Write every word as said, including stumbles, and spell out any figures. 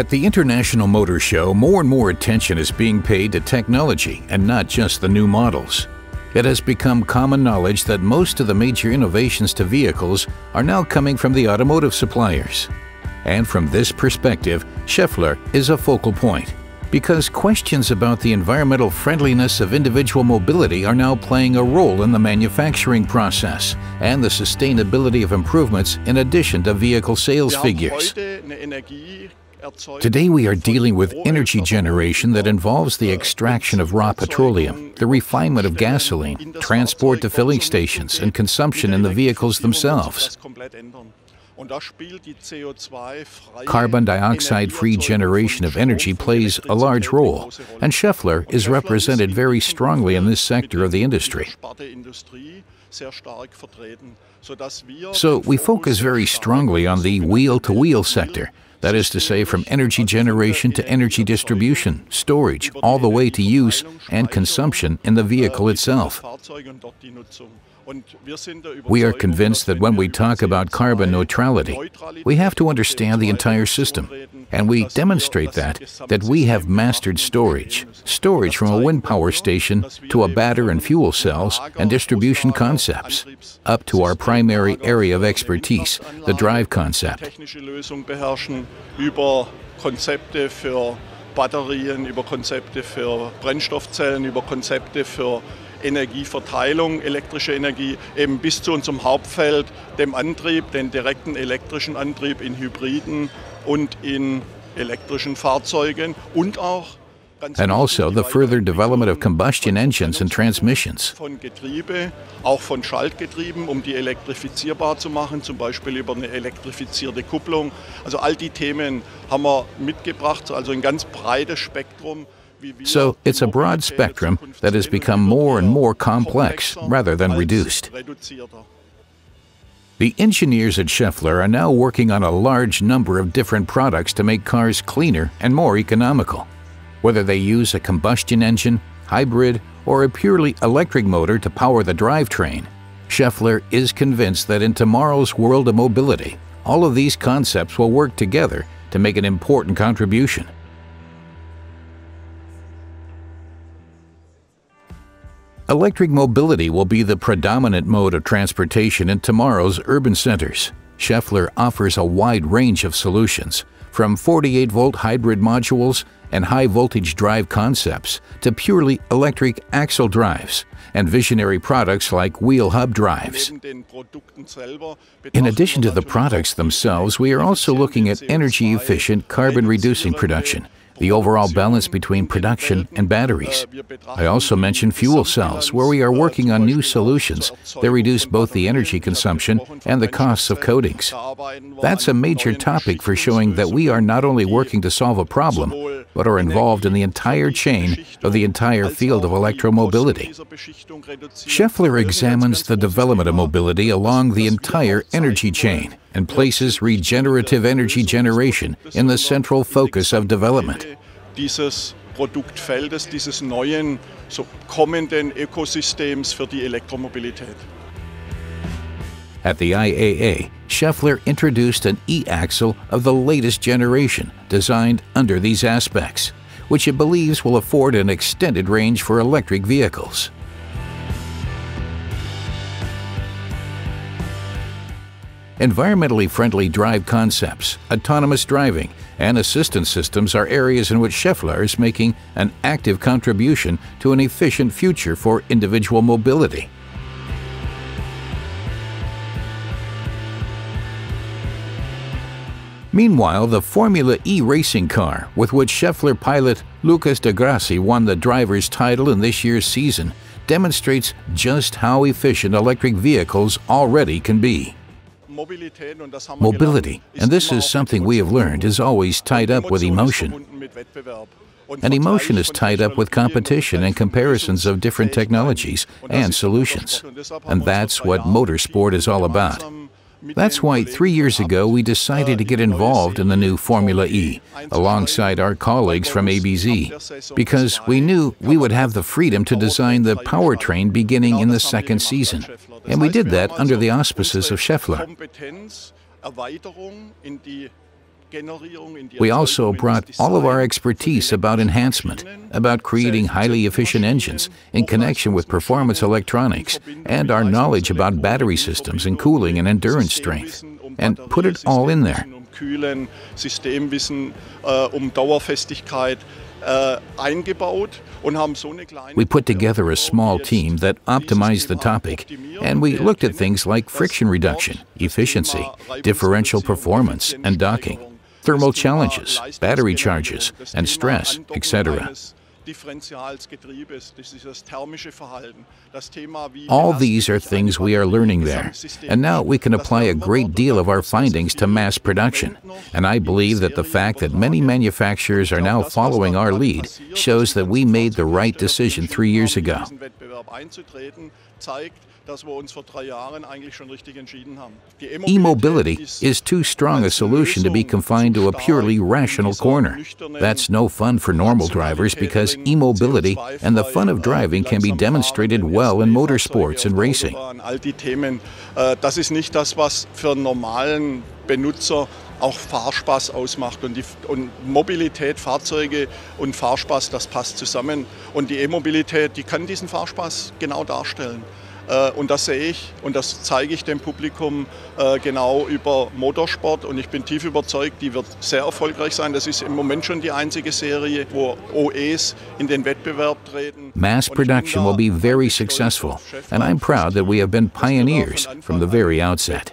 At the International Motor Show, more and more attention is being paid to technology and not just the new models. It has become common knowledge that most of the major innovations to vehicles are now coming from the automotive suppliers. And from this perspective, Schaeffler is a focal point, because questions about the environmental friendliness of individual mobility are now playing a role in the manufacturing process and the sustainability of improvements in addition to vehicle sales figures. Today we are dealing with energy generation that involves the extraction of raw petroleum, the refinement of gasoline, transport to filling stations, and consumption in the vehicles themselves. Carbon dioxide-free generation of energy plays a large role, and Schaeffler is represented very strongly in this sector of the industry. So we focus very strongly on the wheel-to-wheel sector, that is to say, from energy generation to energy distribution, storage, all the way to use and consumption in the vehicle itself. We are convinced that when we talk about carbon neutrality, we have to understand the entire system, and we demonstrate that, that we have mastered storage, storage from a wind power station to a battery and fuel cells and distribution concepts, up to our primary area of expertise, the drive concept. Energieverteilung, elektrische Energie, eben bis zu unserem Hauptfeld, dem Antrieb, den direkten elektrischen Antrieb in Hybriden und in elektrischen Fahrzeugen und auch And also the further development of combustion engines and transmissions. Auch von Schaltgetrieben, um die elektrifizierbar zu machen, zum Beispiel über eine elektrifizierte Kupplung. Also all die Themen haben wir mitgebracht, also ein ganz breites Spektrum. So it's a broad spectrum that has become more and more complex rather than reduced. The engineers at Schaeffler are now working on a large number of different products to make cars cleaner and more economical. Whether they use a combustion engine, hybrid, or a purely electric motor to power the drivetrain, Schaeffler is convinced that in tomorrow's world of mobility, all of these concepts will work together to make an important contribution. Electric mobility will be the predominant mode of transportation in tomorrow's urban centers. Schaeffler offers a wide range of solutions, from forty-eight volt hybrid modules and high-voltage drive concepts to purely electric axle drives and visionary products like wheel hub drives. In addition to the products themselves, we are also looking at energy-efficient, carbon-reducing production, the overall balance between production and batteries. I also mentioned fuel cells, where we are working on new solutions that reduce both the energy consumption and the costs of coatings. That's a major topic for showing that we are not only working to solve a problem, but are involved in the entire chain of the entire field of electromobility. Schaeffler examines the development of mobility along the entire energy chain and places regenerative energy generation in the central focus of development. Dieses Produktfeldes, dieses neuen, so kommenden Ökosystems für die Elektromobilität. At the I A A, Schaeffler introduced an e-axle of the latest generation designed under these aspects, which it believes will afford an extended range for electric vehicles. Environmentally friendly drive concepts, autonomous driving, and assistance systems are areas in which Schaeffler is making an active contribution to an efficient future for individual mobility. Meanwhile, the Formula E racing car, with which Schaeffler pilot Lucas di Grassi won the driver's title in this year's season, demonstrates just how efficient electric vehicles already can be. Mobility, and this is something we have learned, is always tied up with emotion. And emotion is tied up with competition and comparisons of different technologies and solutions. And that's what motorsport is all about. That's why three years ago we decided to get involved in the new Formula E, alongside our colleagues from A B Z, because we knew we would have the freedom to design the powertrain beginning in the second season, and we did that under the auspices of Schaeffler. We also brought all of our expertise about enhancement, about creating highly efficient engines in connection with performance electronics, and our knowledge about battery systems and cooling and endurance strength, and put it all in there. We put together a small team that optimized the topic, and we looked at things like friction reduction, efficiency, differential performance and docking, thermal challenges, battery charges and stress, et cetera. All these are things we are learning there, and now we can apply a great deal of our findings to mass production. And I believe that the fact that many manufacturers are now following our lead shows that we made the right decision three years ago. E-mobility is too strong a solution to be confined to a purely rational corner. That's no fun for normal drivers, because e-mobility and the fun of driving can be demonstrated well in motorsports and racing. Auch Fahrspaß ausmacht, und die und Mobilität, Fahrzeuge und Fahrspaß, das passt zusammen, und die E-Mobilität, die kann diesen Fahrspaß genau darstellen, äh, und das sehe ich und das zeige ich dem Publikum äh, genau über Motorsport, und ich bin tief überzeugt, die wird sehr erfolgreich sein. Das ist im Moment schon die einzige Serie, wo O Es in den Wettbewerb treten. Mass production will be very successful, and I'm proud that we have been pioneers from the very outset.